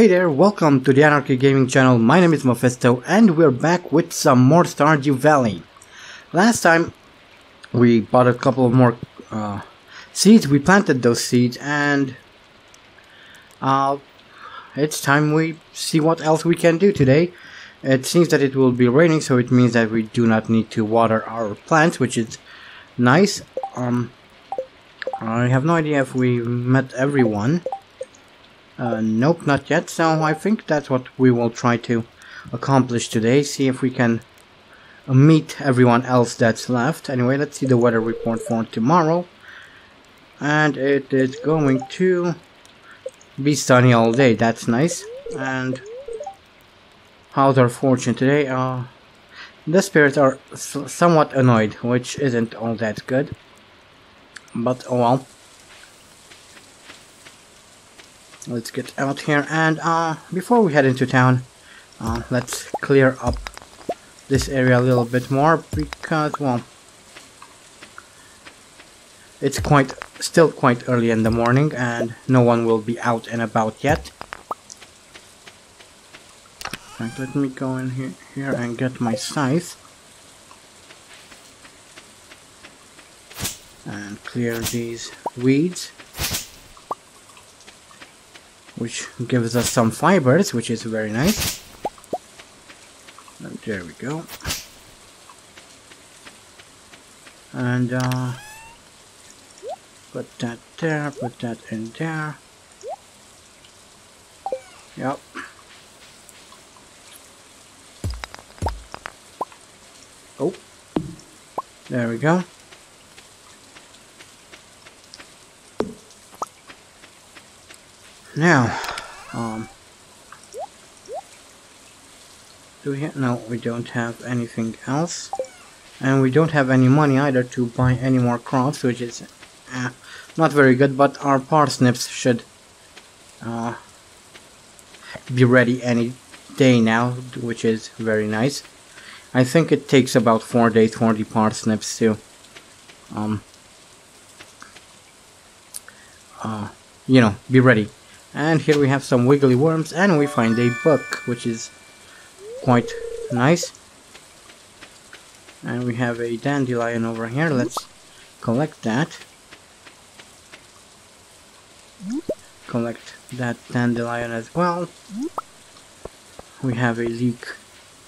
Hey there, welcome to the Anarchy Gaming channel. My name is Mephisto and we're back with some more Stardew Valley. Last time we bought a couple of more seeds, we planted those seeds, and it's time we see what else we can do today. It seems that it will be raining, so it means that we do not need to water our plants, which is nice. I have no idea if we met everyone. Nope, not yet, so I think that's what we will try to accomplish today, see if we can meet everyone else that's left. Anyway, let's see the weather report for tomorrow, and it is going to be sunny all day, that's nice. And how's our fortune today? The spirits are somewhat annoyed, which isn't all that good, but oh well. Let's get out here, and before we head into town, let's clear up this area a little bit more, because, well, it's still quite early in the morning and no one will be out and about yet. Right, let me go in here and get my scythe and clear these weeds, which gives us some fibers, which is very nice. And there we go. And put that there, put that in there. Yep. Oh, there we go. Now, do we have, no, we don't have anything else, and we don't have any money either to buy any more crops, which is not very good, but our parsnips should be ready any day now, which is very nice. I think it takes about 4 days for the parsnips to you know, be ready. And here we have some wiggly worms, and we find a book, which is quite nice. And we have a dandelion over here. Let's collect that. Collect that dandelion as well. We have a leek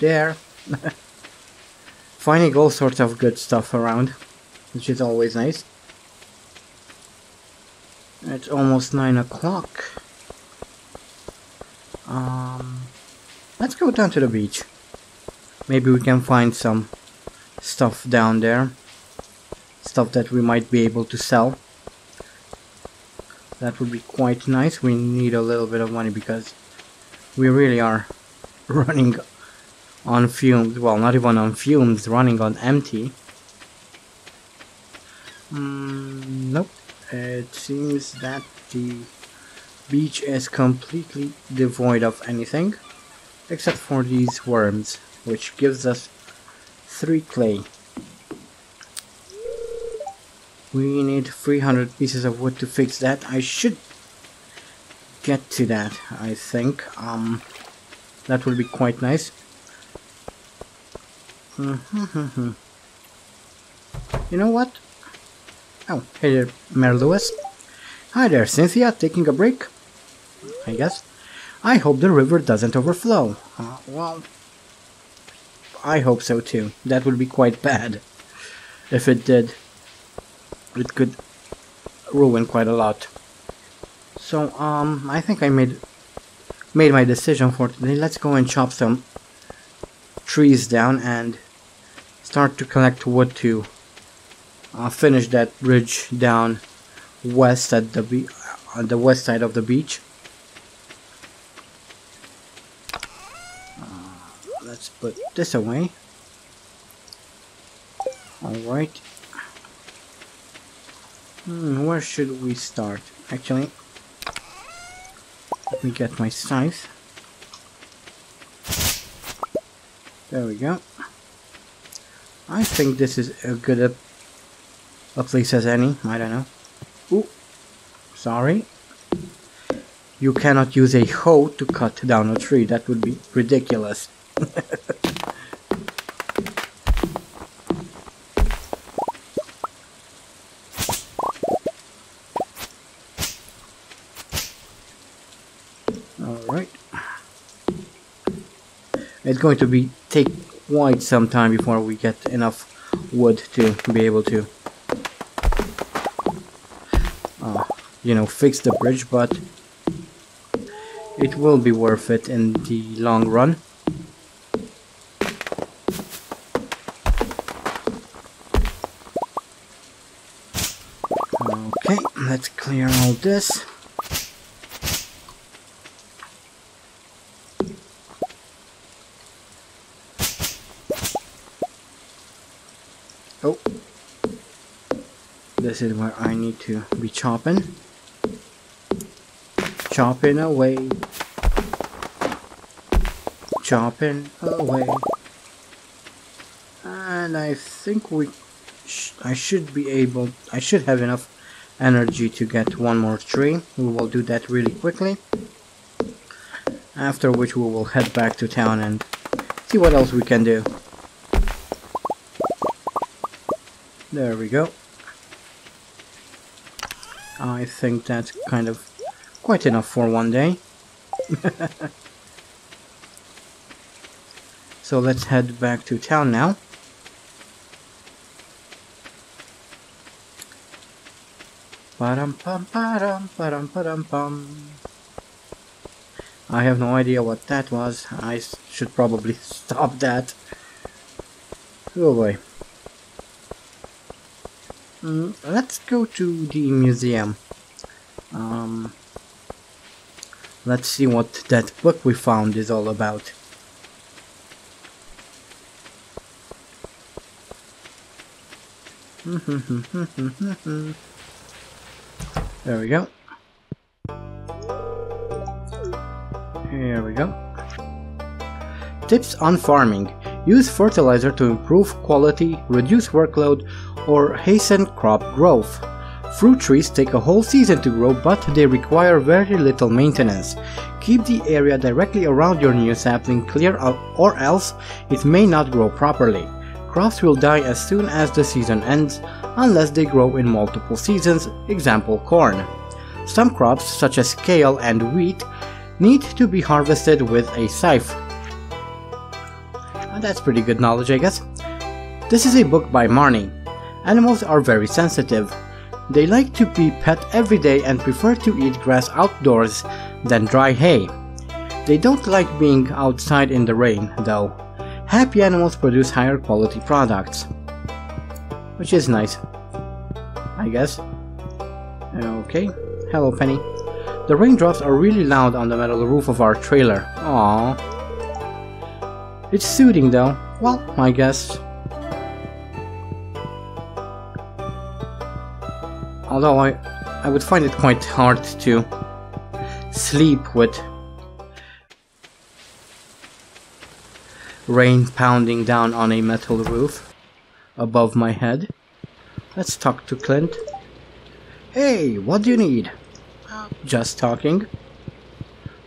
there. Finding all sorts of good stuff around, which is always nice. It's almost 9 o'clock. Let's go down to the beach. Maybe we can find some stuff down there. Stuff that we might be able to sell. That would be quite nice. We need a little bit of money because we really are running on fumes. Well, not even on fumes, running on empty. Nope. It seems that the beach is completely devoid of anything except for these worms, which gives us 3 clay. We need 300 pieces of wood to fix that. I should get to that, I think. That will be quite nice. You know what? Oh, hey there, Mayor Lewis. Hi there, Cynthia, taking a break? I guess. I hope the river doesn't overflow. Well, I hope so too. That would be quite bad. If it did, it could ruin quite a lot. So, I think I made my decision for today. Let's go and chop some trees down and start to collect wood to finish that bridge down west at the on the west side of the beach. Let's put this away. Alright. Where should we start? Actually, let me get my scythe. There we go. I think this is a good a place as any, I don't know. Ooh, sorry. You cannot use a hoe to cut down a tree. That would be ridiculous. Alright. It's going to be take quite some time before we get enough wood to be able to you know, fix the bridge, but it will be worth it in the long run. Okay, let's clear all this. Oh, this is where I need to be chopping. Chopping away, chopping away, and I think I should be able, I should have enough energy to get one more tree. We will do that really quickly, after which we will head back to town and see what else we can do. There we go. I think that's kind of quite enough for one day. So let's head back to town now. I have no idea what that was. I should probably stop that. Oh boy. Let's go to the museum. Let's see what that book we found is all about. There we go. Here we go. Tips on farming. Use fertilizer to improve quality, reduce workload, or hasten crop growth. Fruit trees take a whole season to grow, but they require very little maintenance. Keep the area directly around your new sapling clear or else it may not grow properly. Crops will die as soon as the season ends, unless they grow in multiple seasons, example corn. Some crops, such as kale and wheat, need to be harvested with a scythe. That's pretty good knowledge, I guess. This is a book by Marnie. Animals are very sensitive. They like to be pet every day and prefer to eat grass outdoors than dry hay. They don't like being outside in the rain, though. Happy animals produce higher quality products. Which is nice, I guess. Okay, hello Penny. The raindrops are really loud on the metal roof of our trailer. Aww. It's soothing though. Well, I guess. Although I would find it quite hard to sleep with rain pounding down on a metal roof above my head. Let's talk to Clint. Hey, what do you need? Just talking.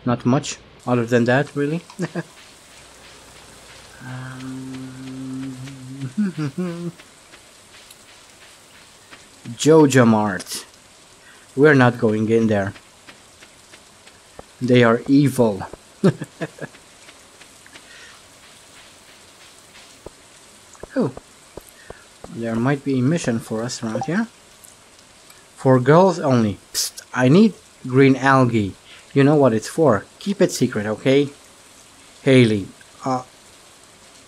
Not much other than that, really. JoJamart. We're not going in there. They are evil. Oh. There might be a mission for us around here. For girls only. Psst, I need green algae. You know what it's for. Keep it secret, okay? Haley.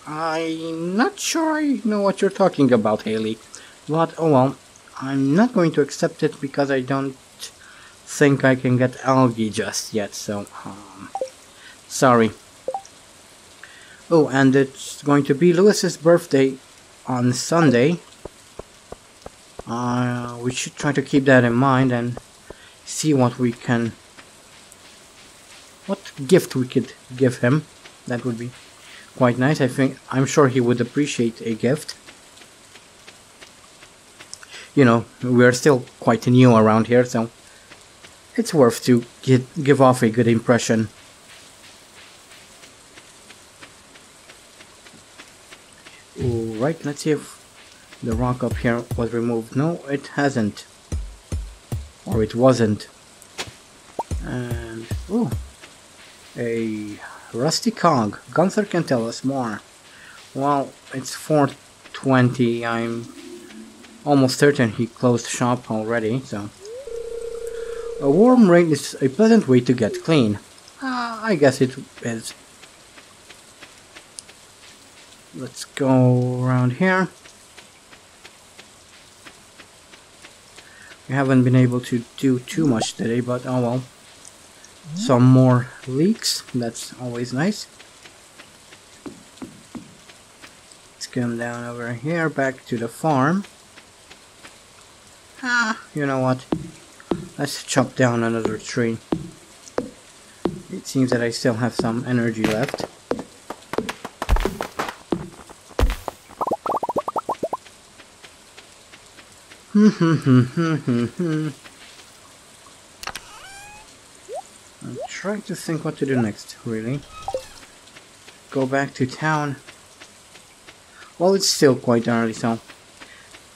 I'm not sure I know what you're talking about, Haley. But, oh well. I'm not going to accept it because I don't think I can get algae just yet, so sorry. Oh, and it's going to be Lewis's birthday on Sunday. We should try to keep that in mind and see what we can, what gift we could give him. That would be quite nice. I think, I'm sure he would appreciate a gift. You know, we're still quite new around here, so it's worth to give off a good impression. Alright, let's see if the rock up here was removed. No, it hasn't. Or it wasn't. And, oh, a rusty cog. Gunther can tell us more. Well, it's 4:20. I'm almost certain he closed shop already, so... A warm rain is a pleasant way to get clean. I guess it is. Let's go around here. We haven't been able to do too much today, but oh well. Some more leaks, that's always nice. Let's come down over here, back to the farm. You know what? Let's chop down another tree. It seems that I still have some energy left. I'm trying to think what to do next, really. Go back to town. Well, it's still quite early, so...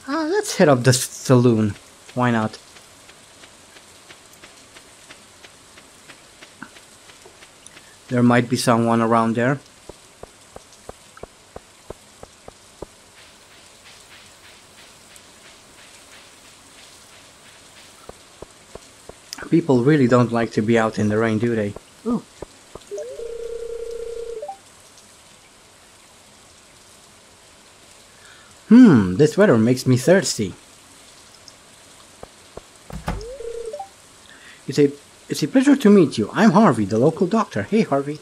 let's hit up the saloon. Why not? There might be someone around there. People really don't like to be out in the rain, do they? Ooh. This weather makes me thirsty. It's a pleasure to meet you. I'm Harvey, the local doctor. Hey, Harvey.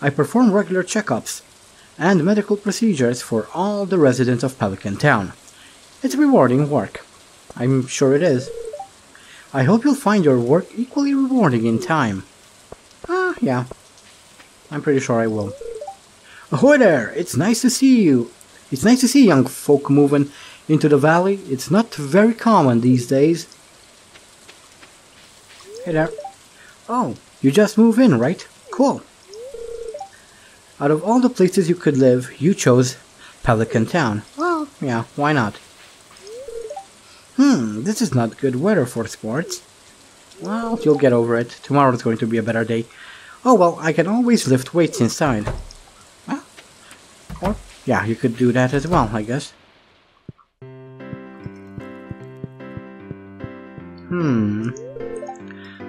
I perform regular checkups and medical procedures for all the residents of Pelican Town. It's rewarding work. I'm sure it is. I hope you'll find your work equally rewarding in time. Yeah. I'm pretty sure I will. Ahoy there! It's nice to see you. It's nice to see young folk moving into the valley. It's not very common these days. Hey there. Oh, you just moved in, right? Cool. Out of all the places you could live, you chose Pelican Town. Well, yeah, why not? This is not good weather for sports. Well, you'll get over it. Tomorrow's going to be a better day. Oh, well, I can always lift weights inside. Well, or, yeah, you could do that as well, I guess.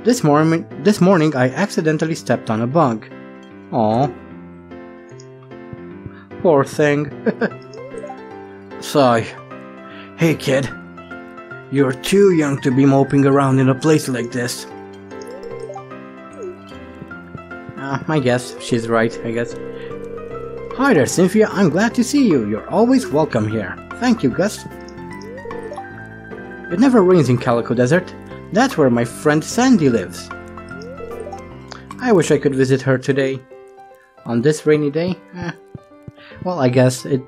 This morning I accidentally stepped on a bug. Aww. Poor thing. Sigh. Hey kid, you're too young to be moping around in a place like this. I guess she's right, I guess. Hi there, Cynthia, I'm glad to see you. You're always welcome here. Thank you, Gus. It never rains in Calico Desert. That's where my friend Sandy lives. I wish I could visit her today. On this rainy day? Well, I guess it,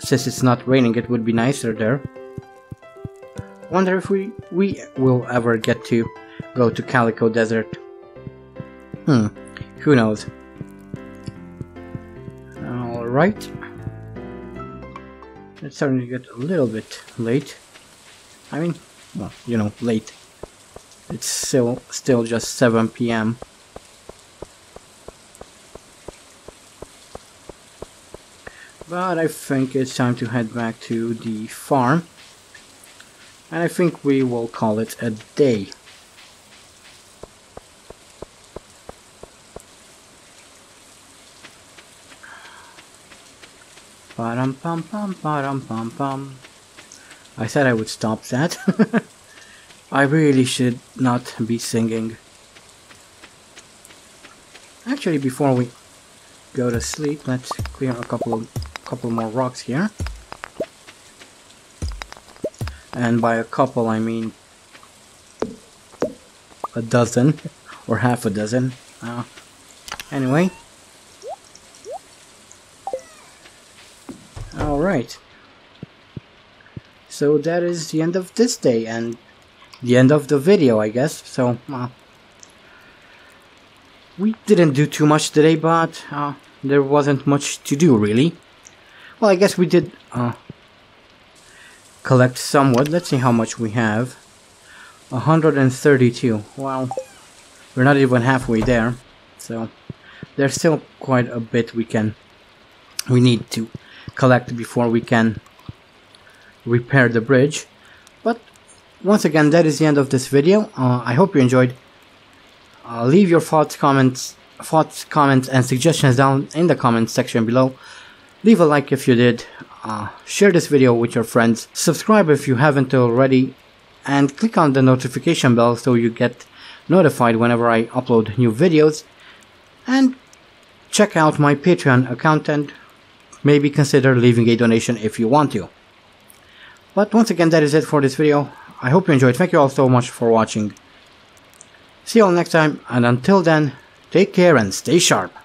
since it's not raining, it would be nicer there. Wonder if we will ever get to go to Calico Desert. Who knows? Alright. It's starting to get a little bit late. I mean, well, you know, late. It's still just 7 PM. But I think it's time to head back to the farm. And I think we will call it a day. Ba-dum pum pum ba-dum pum pum. I said I would stop that. I really should not be singing. Actually, before we go to sleep, let's clear a couple more rocks here. And by a couple, I mean a dozen or half a dozen. Anyway. All right. So that is the end of this day, and the end of the video, I guess. So, we didn't do too much today, but there wasn't much to do, really. Well, I guess we did collect somewhat. Let's see how much we have. 132. Well, we're not even halfway there, so there's still quite a bit we need to collect before we can repair the bridge. But once again, that is the end of this video. I hope you enjoyed. Leave your thoughts, comments, and suggestions down in the comments section below. Leave a like if you did. Share this video with your friends. Subscribe if you haven't already, and click on the notification bell so you get notified whenever I upload new videos. And check out my Patreon account and maybe consider leaving a donation if you want to. But once again, that is it for this video. I hope you enjoyed. Thank you all so much for watching. See you all next time, and until then, take care and stay sharp.